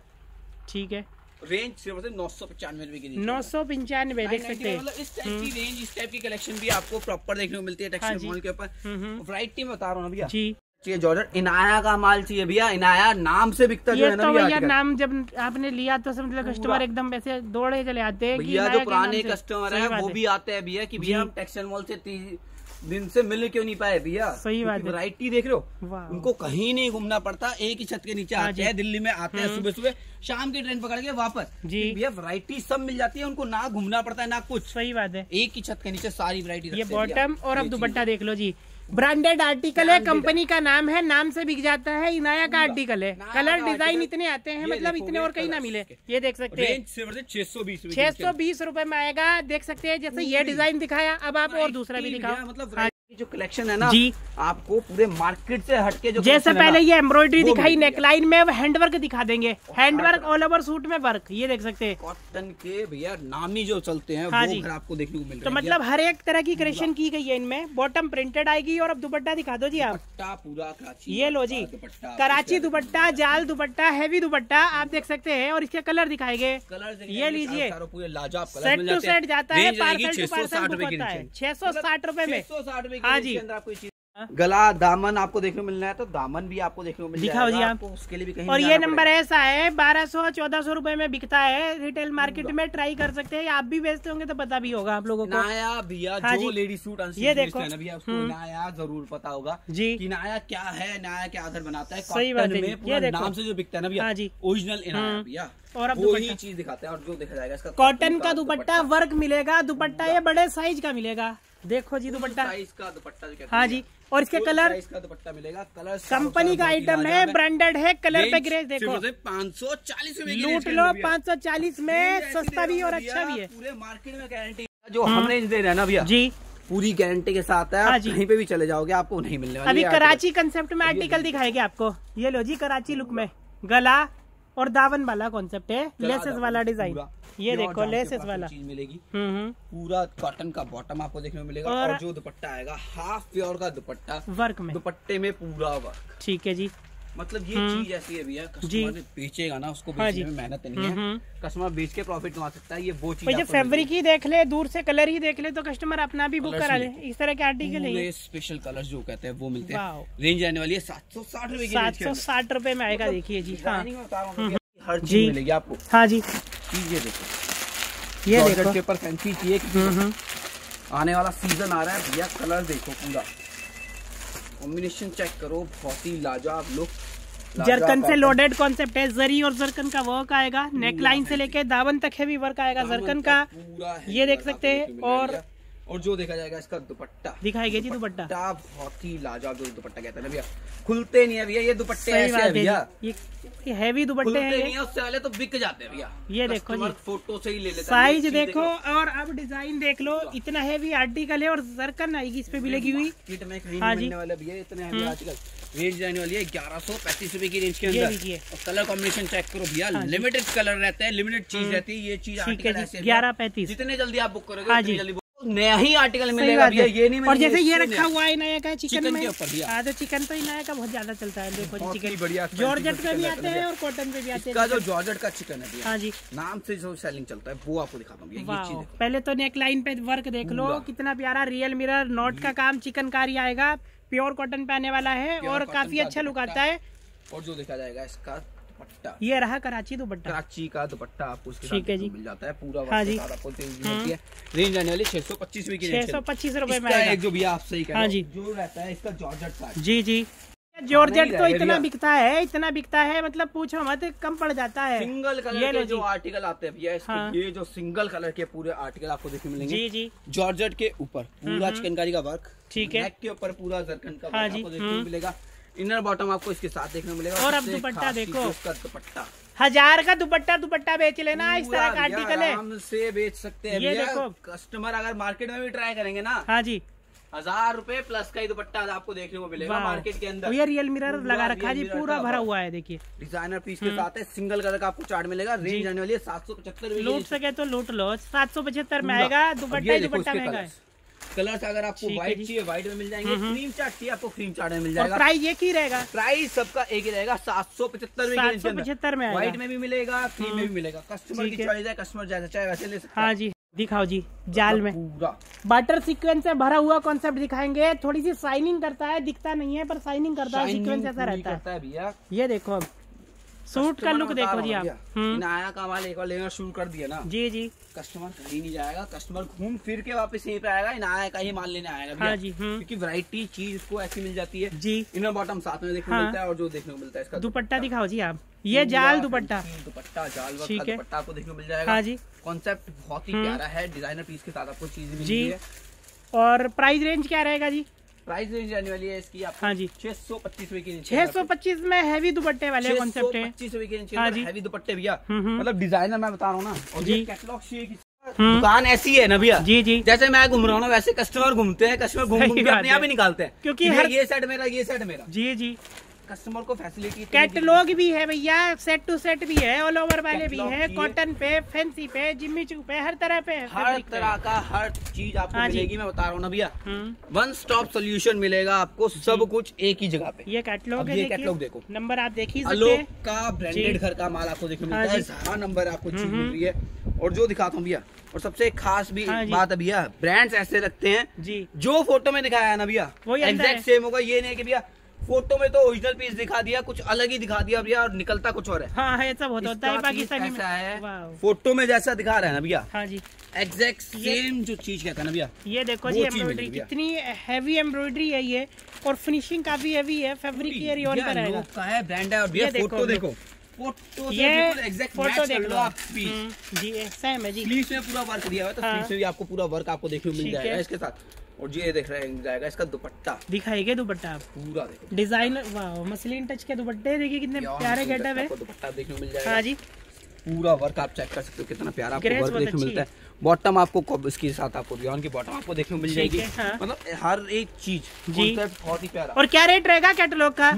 ठीक है। रेंज सिर्फ नौ सौ पचानवे रुपए की, नौ सौ पंचानवे देख सकते हैं। मतलब इस टाइप की रेंज, इस टाइप की कलेक्शन भी आपको प्रॉपर देखने को मिलती है टेक्सटाइल मॉल के ऊपर। वैरायटी में बता रहा हूँ भैया जी। ये जॉर्जेट इनाया का माल चाहिए भैया, इनाया नाम से बिकता है ना भैया। ये तो नाम जब आपने लिया तो समझ लो कस्टमर एकदम वैसे दौड़े चले आते हैं भैया। जो पुराने कस्टमर है वो भी आते हैं भैया की भैया हम टेक्सटाइल मॉल से दिन से मिल क्यों नहीं पाए भैया। सही बात है, वैरायटी देख रहे हो, उनको कहीं नहीं घूमना पड़ता, एक ही छत के नीचे आते हैं। दिल्ली में आते हैं सुबह सुबह, शाम की ट्रेन पकड़ के वापस जी। भैया वैरायटी सब मिल जाती है, उनको ना घूमना पड़ता है ना कुछ। सही बात है, एक ही छत के नीचे सारी वैरायटी। ये बॉटम और अब दुपट्टा देख लो जी, ब्रांडेड आर्टिकल है, कंपनी का नाम है, नाम से बिक जाता है। इनाया का आर्टिकल है, कलर डिजाइन इतने आते हैं, मतलब इतने और कहीं ना मिले। ये देख सकते हैं छह सौ बीस छह सौ बीस रूपए में आएगा। देख सकते हैं जैसे ये डिजाइन दिखाया, अब आप और दूसरा भी दिखाओ। मतलब जो कलेक्शन है ना जी, आपको पूरे मार्केट से हटके जो जैसे पहले ये एम्ब्रॉयडरी दिखाई, नेकलाइन में हैंडवर्क दिखा देंगे, हैंडवर्क ऑल ओवर सूट में वर्क। ये देख सकते हैं कॉटन के भैया नामी जो चलते हैं वो घर आपको देखने को मिल रहे हैं। तो मतलब हर एक तरह की क्रेशन की गई है इनमें। बॉटम प्रिंटेड आएगी। और अब दुपट्टा दिखा दो जी आप, पूरा कराची। ये लो जी, कराची दुपट्टा, जाल दुपट्टा, हैवी दुपट्टा आप देख सकते हैं। और इसके कलर दिखाए गए, कलर ये लीजिए, सेट टू सेट जाता है, पार्सल टू पार्सल छह सौ साठ रूपए में। हाँ जी, आपको चीज गला दामन आपको देखने को मिलना है, तो दामन भी आपको देखने को मिल दिखाओ जी आप, उसके लिए भी कहीं। और ये नंबर ऐसा है बारह सौ चौदह सौ रूपये में बिकता है रिटेल मार्केट में, ट्राई कर सकते हैं। आप भी बेचते होंगे तो पता भी होगा आप लोगों को। नाया भैया जो लेडी सूट है भैया, उसको नाया जरूर पता होगा जी कि नाया क्या है, नाया क्या आधार बनाता है। सही बात है, नाम से जो बिकता है ना भैया ओरिजिनल इनाया भैया। और अब वही चीज दिखाते हैं। और जो देखा जाएगा इसका कॉटन का दुपट्टा वर्क मिलेगा, दुपट्टा ये बड़े साइज का मिलेगा। देखो जी दुपट्टा, इसका दुपट्टा जो हाँ जी। और इसके कलर, इसका दुपट्टा मिलेगा, कलर कंपनी का आइटम है, ब्रांडेड है, कलर पे ग्रेस देखो पाँच सौ चालीस में लूट लो। पाँच सौ चालीस में सस्ता भी और अच्छा भी है। पूरे मार्केट में गारंटी जो हमने दे रहे हैं ना भैया जी, पूरी गारंटी के साथ है। आप कहीं पे भी चले जाओगे आपको नहीं मिलने वाला। अभी कराची कंसेप्ट में आर्टिकल दिखाएंगे आपको। ये लो जी, कराची लुक में गला और दावन वाला कॉन्सेप्ट है, लेसेस वाला डिजाइन। ये देखो लेसेस वाला चीज मिलेगी, पूरा कॉटन का बॉटम आपको देखने को मिलेगा। और, और जो दुपट्टा आएगा हाफ प्योर का दुपट्टा वर्क में, दुपट्टे में पूरा वर्क। ठीक है जी, मतलब ये चीज ऐसी है भैया, कस्टमर ने बेचेगा ना, उसको बेचने में मेहनत नहीं है, कस्टमर बेच के प्रॉफिट कमा सकता है। ये वो चीज है, फैब्रिक ही देख ले, दूर से कलर ही देख ले तो कस्टमर अपना भी बुक करा ले। इस तरह के आर्टिकल है, स्पेशल कलर जो कहते हैं वो मिलते हैं। रेंज आने वाली है सात सौ साठ रूपये की, सात सौ साठ रूपये में आएगा। देखिए जी, हर चीज मिलेगी आपको। हाँ जी, ये देखो, ये देखो पेपर फैंसी चाहिए, आने वाला सीजन आ रहा है भैया। कलर देखो, पूरा कॉम्बिनेशन चेक करो, बहुत ही लाजवाब लुक। जरकन से लोडेड कॉन्सेप्ट है, जरी और जरकन का वर्क आएगा, नेकलाइन से लेके दामन तक है भी वर्क आएगा जरकन का। ये देख सकते हैं। और और जो देखा जाएगा इसका दुपट्टा दिखाएगा जी, दुपट्टा बहुत ही लाजवाब जो दुपट्टा कहता है भैया, खुलते नहीं है भैया ये दुपट्टे ऐसे हैं भैया, ये हैवी दुपट्टे हैं, उससे पहले तो बिक जाते हैं भैया। ये देखो जी, फोटो से ही ले लेते हैं, साइज देखो और अब डिजाइन देख लो, इतना हैवी आर्टिकल है। और जरकन आएगी इस पे भी लगी हुई, किट में कहीं मिलने वाला भैया इतने हैवी आर्टिकल। रेंज जाने वाली है ग्यारह सौ पैंतीस रूपए की रेंज के अंदर। कलर कॉम्बिनेशन चेक करो भैया, लिमिटेड कलर रहता है, लिमिटेड चीज रहती है। ये चीज ग्यारह पैंतीस, जितने जल्दी आप बुक करोगे जल्दी नया ही आर्टिकल मिलेगा भैया, ये नहीं और जैसे ये रखा हुआ है नया का चिकन में, हाँ तो चिकन तो नया का बहुत ज्यादा चलता है। देखो चिकन बढ़िया जॉर्जेट पे भी आते हैं और कॉटन पे भी आते हैं। इसका जो जॉर्जेट का चिकन है भैया, हाँ जी, नाम से जो सेलिंग चलता है वो आपको दिखाता हूँ भैया। ये चीज पहले तो नेक लाइन पे वर्क देख लो कितना प्यारा, रियल मिरर नॉट का काम चिकनकारी आएगा, प्योर कॉटन पे आने वाला है और काफी अच्छा लुक आता है। और जो देखा जाएगा इसका दुपट्टा, ये रहा कराची दुपट्टा, कराची का दुपट्टा आपको ठीक है जी मिल जाता है पूरा। हाँ जी, रेंज आने वाली छह सौ पच्चीस छह सौ पच्चीस रूपये में एक जो भी आप सही कहा जी जो रहता है इसका जॉर्जेट। जी जी जॉर्जेट तो इतना बिकता है, इतना बिकता है मतलब पूछो मत, कम पड़ जाता है। सिंगल कलर के जो आर्टिकल आते हैं भैया, हाँ। ये जो सिंगल कलर के पूरे आर्टिकल आपको देखने मिलेंगे। जी जी, जॉर्जेट के ऊपर पूरा चिकनकारी का वर्क, ठीक है, नेक के ऊपर पूरा जरकन का वर्क आपको देखने मिलेगा। इनर बॉटम आपको इसके साथ देखने मिलेगा। और अब दुपट्टा देखो, दुपट्टा हजार का दुपट्टा दुपट्टा बेच लेना, इस तरह का आर्टिकल है, हम से बेच सकते हैं। ये देखो कस्टमर अगर मार्केट में भी ट्राई करेंगे ना, हाँ जी, हजार रुपए प्लस का ही दुपट्टा आपको देखने को मिलेगा मार्केट के अंदर। ये रियल मिरर लगा रखा है जी, पूरा भरा हुआ है, देखिए डिजाइनर पीस के साथ है, सिंगल कलर का आपको चार्ट मिलेगा। रेंज आने वाली है सात सौ पचहत्तर, लूट सके तो लूट लो, सात सौ पचहत्तर में आएगा दुपट्टा। दुपट्टा महंगा है, कलर्स अगर आपको व्हाइट चाहिए व्हाइट में मिल जाएंगे, क्रीम चार्ट चाहिए आपको क्रीम चार्ट में मिल जाएगा। प्राइस एक ही रहेगा, प्राइस सबका एक ही रहेगा, सात सौ पचहत्तर सात सौ पचहत्तर में व्हाइट में भी मिलेगा, क्रीम में भी मिलेगा। कस्टमर की चॉइस है, कस्टमर जैसा चाहे वैसे ले सकते हैं। हाँ जी, दिखाओ जी जाल में पूरा बाटर सीक्वेंस से भरा हुआ कॉन्सेप्ट दिखाएंगे। थोड़ी सी शाइनिंग करता है, दिखता नहीं है पर शाइनिंग करता है, सीक्वेंस ऐसा रहता है भैया। ये देखो अब सूट का लुक देखो जी आप, नया कमाल एक बार लेना शुरू कर दिया ना जी जी, कस्टमर कहीं नहीं जाएगा, कस्टमर घूम फिर के वापस यहीं पे आएगा, नया का ही माल लेने आएगा। हाँ जी, क्योंकि वैरायटी चीज को ऐसी मिल जाती है जी। इनर बॉटम साथ में देखने को मिलता है और जो देखने को मिलता है इसका दुपट्टा दिखाओ जी आप, ये जाल दुपट्टा, दुपट्टा जाल वाला दुपट्टा आपको देखने को मिल जाएगा। हाँ जी, कॉन्सेप्ट बहुत ही प्यारा है, डिजाइनर पीस के साथ आपको चीज मिलती है। और प्राइस रेंज क्या रहेगा जी? प्राइस रेंज आने वाली है इसकी आप, हाँ जी, छह सौ पच्चीस रुपए की, छह सौ पच्चीस में हैवी दुपट्टे वाले कॉन्सेप्ट है, पच्चीस रुपए के हैवी दुपट्टे भैया, मतलब डिजाइनर मैं बता रहा हूँ ना। और कैटलॉग चाहिए, दुकान ऐसी है ना भैया जी जी, जैसे मैं घूम रहा हूँ वैसे कस्टमर घूमते हैं, कस्टमर घूम घूम के अपने आप ही निकालते हैं, क्योंकि ये सेट मेरा ये सेट मेरा जी जी, कस्टमर को फैसिलिटी। कैटलॉग भी है भैया, सेट टू सेट भी है, ऑल ओवर वाले भी है, कॉटन पे, फैंसी पे, जिम्मी चू पे, हर तरह पे, हर तरह का हर चीज आपको मिलेगी। मैं बता रहा हूँ ना भैया, वन स्टॉप सोल्यूशन मिलेगा आपको, सब कुछ एक ही जगह पे। ये कैटलॉग है, कैटलॉग देखो, नंबर आप देखिए, अलोक का ब्रांडेड घर का माल आपको देखने मिलता है, सारा नंबर आपको चीज मिल रही है। और जो दिखाता हूँ भैया, और सबसे खास भी बात भैया, ब्रांड्स ऐसे रखते हैं जी, जो फोटो में दिखाया है ना भैया वो एग्जैक्ट सेम होगा। ये नहीं है कि भैया फोटो में तो ओरिजिनल पीस दिखा दिया, कुछ अलग ही दिखा दिया भैया और निकलता कुछ और है। हाँ, ऐसा बहुत होता है पाकिस्तानी में, है फोटो में जैसा दिखा रहा है ना भैया, हाँ जी, एग्जैक्ट सेम जो चीज कहता है ना भैया। ये देखो जी एम्ब्रॉयडरी कितनी हैवी एम्ब्रॉयडरी है ये, और फिनिशिंग काफी हैवी है, फैब्रिक ये रियल का रहेगा, लोग का है, ब्रांड है। और भैया फोटो देखो, फोटो से बिल्कुल एग्जैक्ट फोटो देख लो आप पीस जी, सेम है जी। स्लीव्स में पूरा वर्क दिया हुआ है, तो स्लीव्स में भी आपको पूरा वर्क आपको देखने को मिल जाएगा इसके साथ। और ये देख रहे हैं जाएगा इसका दुपट्टा, दिखाएगा दुपट्टा पूरा डिजाइन, वाह मसलिन टच के दुपट्टे, देखिए कितने प्यारे गेटअप है, दुपट्टा देखने को मिल जाएगा। हाँ जी, पूरा वर्क आप चेक कर सकते हो, कितना प्यारा आपको वर्क देखने को मिलता है। बॉटम आपको इसके साथ आपको बियॉन की बॉटम आपको देखने को मिल जाएगी, मतलब हर एक चीज बहुत ही प्यारा। और क्या रेट रहेगा कैटलॉग का?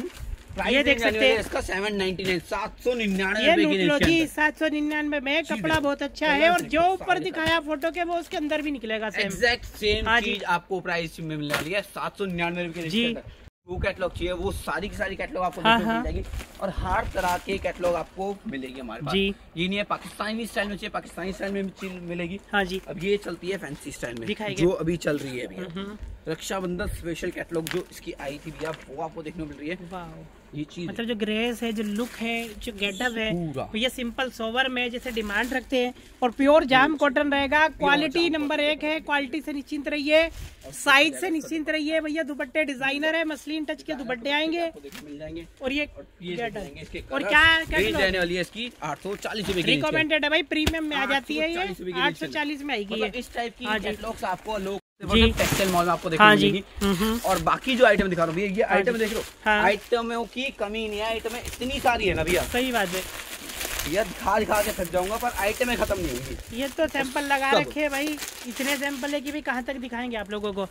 ये देख सकते हैं इसका सेवन नाइन्टी नाइन, सात सौ निन्यानवे, सात सौ निन्यानवे में कपड़ा बहुत अच्छा है, और जो ऊपर दिखाया फोटो के वो उसके अंदर भी निकलेगा एग्जैक्ट सेम चीज आपको प्राइस में मिलने वाली है सात सौ निन्यानवे रुपए के अंदर। वो कैटलॉग चाहिए वो सारी की सारी कैटलॉग आपको देखने को मिल जाएगी, और हर तरह के कैटलॉग आपको मिलेगी हमारे पास। ये नहीं है पाकिस्तानी स्टाइल में चाहिए, पाकिस्तानी स्टाइल में भी मिलेगी। हाँ जी, अब ये चलती है फैंसी स्टाइल में जो अभी चल रही है भैया, रक्षाबंधन स्पेशल कैटलॉग जो इसकी आई थी भैया वो आपको देखने को मिल रही है। ये चीज मतलब जो ग्रेस है, जो लुक है, जो गेटअप है, ये सिंपल सोवर में जैसे डिमांड रखते हैं, और प्योर जाम कॉटन रहेगा, क्वालिटी नंबर एक है, क्वालिटी से निश्चिंत रहिए, साइज से निश्चिंत रहिए भैया। दुपट्टे डिजाइनर है, मसलिन टच के दुपट्टे आएंगे मिल जाएंगे, और ये और क्या क्या वाली है इसकी आठ सौ चालीस रुपए रिकमेंडेड है भाई, प्रीमियम में आ जाती है, ये आठ सौ चालीस में आएगी। इस टाइप की आपको लोग टेक्सटाइल मॉल में आपको देखने मिलेगी। हाँ, और बाकी जो आइटम दिखा रहा हूँ ये आइटम देख लो, हाँ, आइटमों की कमी नहीं है, आइटमें इतनी सारी है ना भैया, सही बात है। यार खा खा के थक जाऊंगा पर आइटमें खत्म नहीं होंगी। ये तो सैंपल लगा रखे हैं भाई, इतने सैंपल है कि भी कहाँ तक दिखाएंगे आप लोगों को।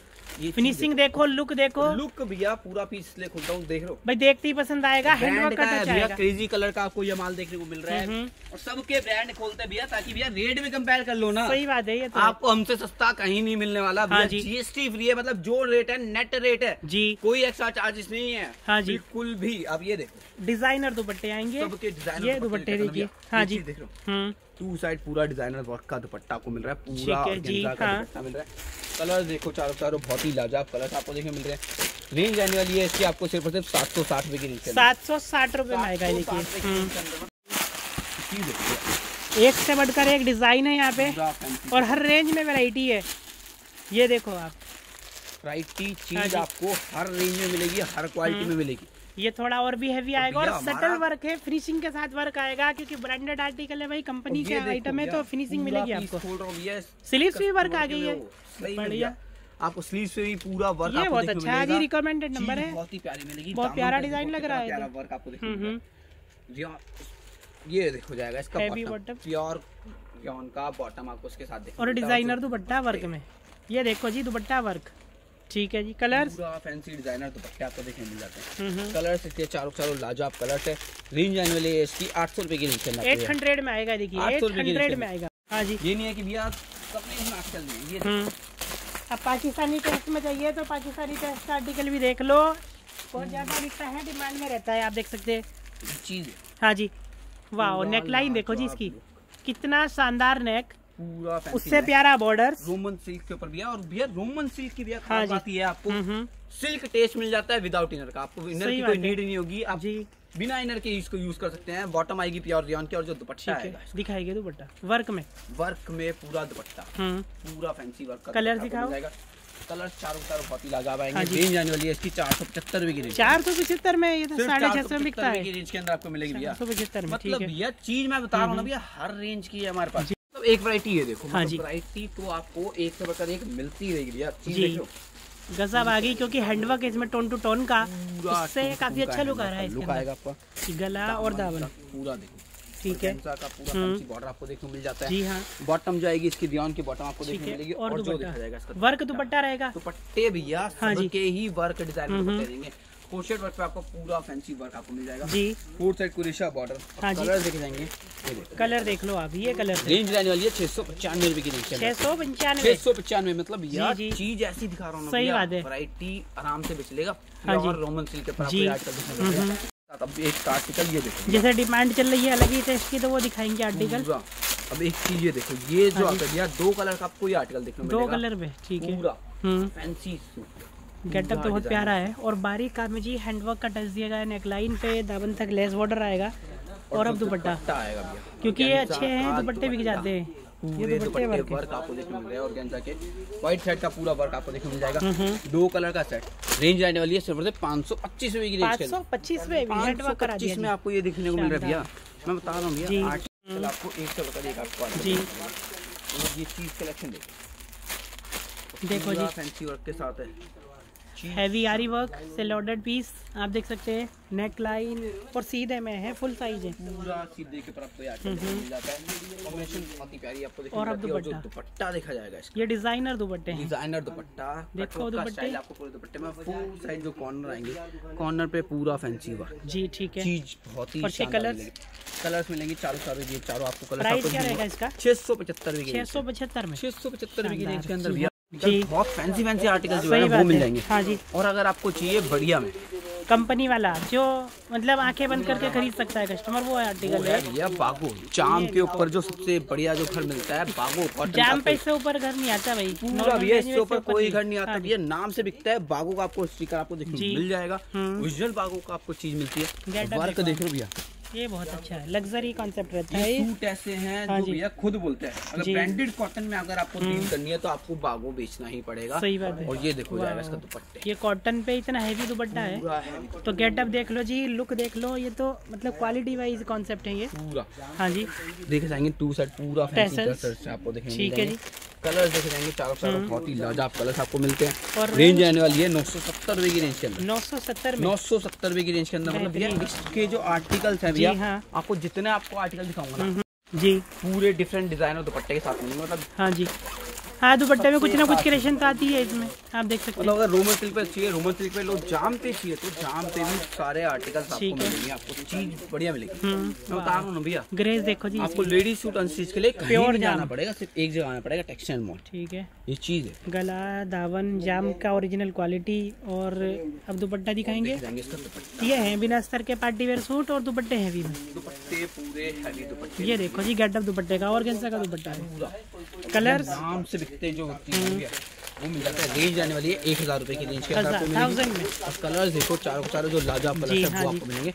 फिनिशिंग देखो, लुक देखो, लुक भैया पूरा पीस ले खुलता हूँ देख लो भाई, देखते ही पसंद आएगा। हैंडवर्क का भैया क्रेजी कलर का आपको ये माल देखने को मिल रहा है और सबके ब्रांड खोलते भैया ताकि भैया रेट में कंपेयर कर लो ना। सही बात है, ये आपको हमसे सस्ता कहीं नहीं मिलने वाला भैया। जीएसटी फ्री है, मतलब जो रेट है नेट रेट है जी, कोई एक्स्ट्रा चार्जेस नहीं है। हाँ जी बिल्कुल भी। अब ये देखो डिजाइनर दुपट्टे आएंगे, सबके डिजाइनर दुपट्टे देखिए। हाँ जी देख लो, टू साइड पूरा डिजाइनर वर्क का दुपट्टा आपको मिल रहा है, पूरा गेंजा का दुपट्टा मिल रहा है। कलर देखो चारों चारों बहुत ही लाजवाब कलर आपको देखने मिल रहे हैं। रेंज आने वाली है इसकी आपको सिर्फ और सिर्फ सात सौ साठ रुपए की रेंज, सात सौ साठ रुपए में आएगा। देखिए एक से बढ़कर एक डिजाइन है यहाँ पे और हर रेंज में वैरायटी है। ये देखो आप वैरायटी चीज आपको हर रेंज में मिलेगी, हर क्वालिटी में मिलेगी। ये थोड़ा और भी हैवी आएगा और सटल वर्क है, फिनिशिंग के साथ वर्क आएगा क्योंकि ब्रांडेड आर्टिकल है भाई, कंपनी का आइटम है तो फिनिशिंग मिलेगी आपको। स्लीव्स भी वर्क आ गई है, बढ़िया आपको स्लीव्स पे भी पूरा वर्क। ये बहुत अच्छा है, रिकमेंडेड नंबर है, बहुत ही प्यारी मिलेगी, बहुत प्यारा डिजाइन लग रहा है। ये देखो जाएगा इसका प्योर यॉन का बॉटम आपको उसके साथ और डिजाइनर दुपट्टा वर्क में। ये देखो जी दुपट्टा वर्क, ठीक है जी। कलर फैंसी डिजाइनर दुपट्टे आपको देखने मिल जाते हैं, कलर्स इसके चारों चारों लाजवाब कलर्स है। रेंज आने वाली है इसकी आठ सौ रुपए की रेंज, एट हंड्रेड में आएगा। देखिए आठ सौ रुपए में आएगा। हाँ जी ये नहीं है कि भैया अब पाकिस्तानी टेस्ट में चाहिए तो पाकिस्तानी टेस्ट आर्टिकल भी देख लो, बहुत ज्यादा बिकता है, डिमांड में रहता है, आप देख सकते हैं। हाँ जी वाह, नेकलाइन देखो जी इसकी, कितना शानदार नेक, पूरा उससे प्यारा बॉर्डर, रोमन सिल्क के ऊपर भैया और भैया रोमन सिल्क की भैया खास बात है आपको सिल्क टेस्ट मिल जाता है विदाउट इनर का, आपको इनर की कोई नीड नहीं होगी, आप बिना इनर के इसको यूज कर सकते हैं। बॉटम आएगी प्योर रियॉन की और जो दुपट्टा आएगा दिखाएगा दुपट्टा वर्क में, वर्क में पूरा दुपट्टा पूरा फैंसी वर्क का। कलर दिखाओ, कलर चारों तरफ बहुत ही लाजवाब आएंगे। रेंज जाने वाली है इसकी चार सौ पचहत्तर रुपए की रेंज, चार सौ पचहत्तर में ये साढ़े छह सौ बिकता है रेंज के अंदर आपको मिलेगी भैया, चार सौ पचहत्तर। मतलब भैया चीज मैं बता रहा हूँ ना भैया हर रेंज की है हमारे पास, एक वैरायटी है देखो। हाँ जी वैरायटी तो आपको एक से बढ़कर एक मिलती रहेगी यार। चीज़ गजब आ गई क्योंकि हैंडवर्क इसमें टोन टू टोन का, इससे काफी अच्छा लुक आ रहा है, लुक आएगा आपका गला और दामन पूरा देखो, ठीक है का पूरा बॉर्डर आपको देखने मिल जाता है। जी हाँ बॉटम जो आएगी इसकी रियॉन की बॉटम आपको देखने मिलेगी और जो देखा जाएगा इसका वर्क दुपट्टा रहेगा, दुपट्टे भैया के ही वर्क डिजाइन देंगे, फोर साइड वर्क पे आपको पूरा फैंसी वर्क आपको मिल जाएगा जी, फोर साइड कुरेशा बॉर्डर। हाँ कलर देखे जाएंगे, कलर देख लो आप, ये कलर रेंज रहने वाली है छह सौ पचानवे रुपए की रेंज, छह सौ पचानवे छह सौ पचानवे मतलब यार चीज ऐसी दिखा रहा हूँ, सही बात है, वैरायटी आराम से बेच लेगा। और रोमन सिल्क एक आर्टिकल ये देखो, जैसे डिमांड चल रही है अलग ही टेस्ट की तो वो दिखाएंगे आर्टिकल। अब एक चीज ये देखो, ये जो आपका दो कलर का आपको ये आर्टिकल देखने को मिलेगा, दो कलर में, ठीक है, पूरा फैंसी गेटअप तो बहुत प्यारा है और बारीक काम में जी हैंडवर्क का टच दिया गया है, नेकलाइन पे दामन तक लेस बॉर्डर आएगा और अब दुपट्टा आएगा क्योंकि ये अच्छे हैं दुपट्टे बिक जाते हैं। ये दुपट्टे वर्क आपको देखने मिल रहा है और ऑर्गेन्जा के व्हाइट सेट का पूरा वर्क आपको देखने मिल जाएगा, दो कलर का सेट। रेंज आने वाली है सिर्फ पाँच सौ पच्चीस रुपए की रेंज, पाँच सौ पच्चीस में हैंडवर्क करा दिया इसमें आपको ये देखने को मिल रहा है भैया, मैं बता रहा हूँ भैया आपको एक सौ रुपए का आपको जी ये चीज कलेक्शन देखो, देखो जी फैंसी वर्क के साथ है, हैवी आरी वर्क से लॉर्डेड पीस आप देख सकते हैं, नेक लाइन और सीधे में है, फुल साइज है, पूरा सीधे के ऊपर मिल जाता है। कॉम्बिनेशन बहुत ही प्यारी आपको देखने को मिलती है और जो दुपट्टा देखा जाएगा इसका ये डिजाइनर दुपट्टे हैं, डिजाइनर दुपट्टा देखो, दुपट्टे आपको पूरे दुपट्टे में फुल साइड जो कॉर्नर आएंगे कॉर्नर पे पूरा फैंसी वर्क जी, ठीक है, चीज बहुत ही अच्छी। कलर कलर्स मिलेंगे चारों चारों ये चारों आपको कलर प्राइस क्या रहेगा इसका छह सौ पचहत्तर छह सौ पचहत्तर में छह सौ पचहत्तर की रेंज के अंदर बहुत फैंसी फैंसी आर्टिकल जो है वो मिल जाएंगे। हाँ जी और अगर आपको चाहिए बढ़िया में कंपनी वाला जो मतलब आंखें बंद करके खरीद सकता है कस्टमर वो है आर्टिकल है भैया बागो जाम के ऊपर जो सबसे बढ़िया जो घर मिलता है बागो कॉटन, जाम पे इससे ऊपर घर नहीं आता भाई, पूरा भैया इससे ऊपर कोई घर नहीं आता भैया, नाम से बिकता है बागो का आपको स्टिकर आपको देखने मिल जाएगा, ओरिजिनल बागो का आपको चीज मिलती है, वर्क देख लो भैया ये बहुत अच्छा है, लग्जरी कॉन्सेप्ट रहता है। सूट ऐसे हैं जो भैया खुद बोलते हैं अगर ब्रांडेड कॉटन में अगर आपको डील करनी है तो आपको बागो बेचना ही पड़ेगा, सही बात है। और ये देखो जाएगा इसका दुपट्टा, ये कॉटन पे इतना हैवी दुपट्टा है तो गेटअप देख लो जी, लुक देख लो, ये तो मतलब क्वालिटी वाइज कॉन्सेप्ट है ये पूरा। हाँ जी देखे जाएंगे टू साइड पूरा फैंसी, आपको देखिए कलर्स देखे जाएंगे चारों तरफ, बहुत ही लाजवाब कलर्स आपको मिलते हैं। और रेंज आने वाली है नौ सौ सत्तर रुपए की रेंज के अंदर, नौ सौ सत्तर नौ सौ सत्तर रुपए की रेंज के अंदर। मतलब भैया इसके जो आर्टिकल्स हैं भैया, आपको जितने आपको आर्टिकल दिखाऊंगा ना जी, पूरे डिफरेंट डिजाइन और दुपट्टे के साथ मिलेंगे। मतलब हाँ जी, हाँ दुपट्टे में कुछ ना कुछ क्रिएशन तो आती है इसमें, आप देख सकते हैं। अगर रोमन सिल्क पे चाहिए, रोमन सिल्क पे लोग जाम पे चाहिए तो जाम पे भी सारे आर्टिकल्स आपको मिलेंगे, आपको चीज बढ़िया मिलेगी। मैं बता रहा हूँ भैया, ग्रेस देखो जी, आपको लेडीज सूट अनस्टिच के लिए प्योर जाना पड़ेगा, सिर्फ एक जगह आना पड़ेगा, टेक्सटाइल मॉल। ठीक है, ये चीज है गला दावन जाम का ओरिजिनल क्वालिटी। और अब दुपट्टा दिखाएंगे, ये है बिना स्तर के पार्टी वेयर सूट और दुपट्टे है भी, दुपट्टे पूरे हैवी दुपट्टे। ये देखो जी गेटअप दुपट्टे का, और कैसा का दुपट्टा है, कलर्स आम से जो होती है वो मिल जाता है। रेंज जाने वाली है एक हजार रुपए की रेंज के अंदर में। कलर्स देखो चारों चारों जो लाजवाब कलर्स हैं वो आपको मिलेंगे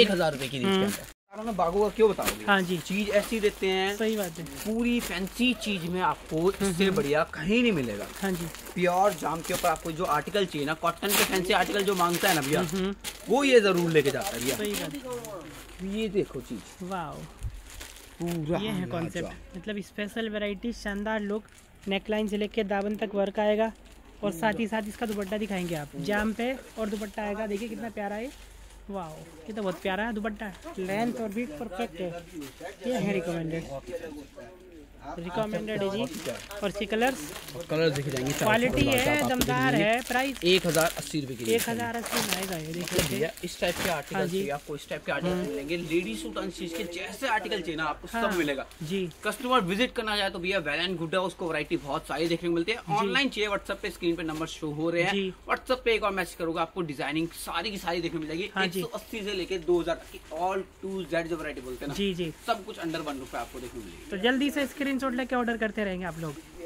एक हजार रुपए की रेंज के अंदर। ना बागों का क्यों बताओगे? हाँ जी, चीज ऐसी देते हैं। सही बात है, पूरी फैंसी चीज में आपको इससे बढ़िया कहीं नहीं मिलेगा। हाँ जी, प्योर जाम के ऊपर आपको जो आर्टिकल चाहिए ना, कॉटन के फैंसी आर्टिकल जो मांगता है ना भैया, वो ये जरूर लेके जाता है भैया। ये देखो चीज, वाह, ये है कॉन्सेप्ट, मतलब स्पेशल वेराइटी, शानदार लुक। नेकलाइन से लेके दामन तक वर्क आएगा, और साथ ही साथ इसका दुपट्टा दिखाएंगे आप, जाम पे और दुपट्टा आएगा। देखिए कितना प्यारा है, वाह, ये तो बहुत प्यारा है दुपट्टा, लेंथ और भी परफेक्ट है। ये है रिकमेंडेड, रिकमेंडेड है जी। और इसके कलर्स, कलर्स देखे जाएंगे, क्वालिटी है, दमदार है। प्राइस एक हजार अस्सी रुपये की, एक हजार अस्सी आएगा। ये देखिए इस टाइप के आर्टिकल चाहिए आपको, इस टाइप के आर्टिकल मिलेंगे। लेडीज सूट अनस्टिच के जैसे आर्टिकल चाहिए ना आपको सब मिलेगा जी। कस्टमर विजिट करना जाए तो भैया वैन गुड्डा, उसको वैरायटी बहुत सारी देखने को मिलती है। ऑनलाइन चाहिए, व्हाट्सएप पे स्क्रीन पे नंबर शो हो रहे हैं, व्हाट्सएप पे एक और मैसेज करोगे, आपको डिजाइनिंग सारी की सारी देखने को मिलेगी। एक सौ अस्सी से लेके दो हजार की ऑल टू जेड जो वैरायटी बोलते हैं ना जी जी, सब कुछ अंडर वन रुपए आपको देखने को मिलेगी। तो जल्दी से स्क्रीन शॉट लेके ऑर्डर करते रहेंगे आप लोग।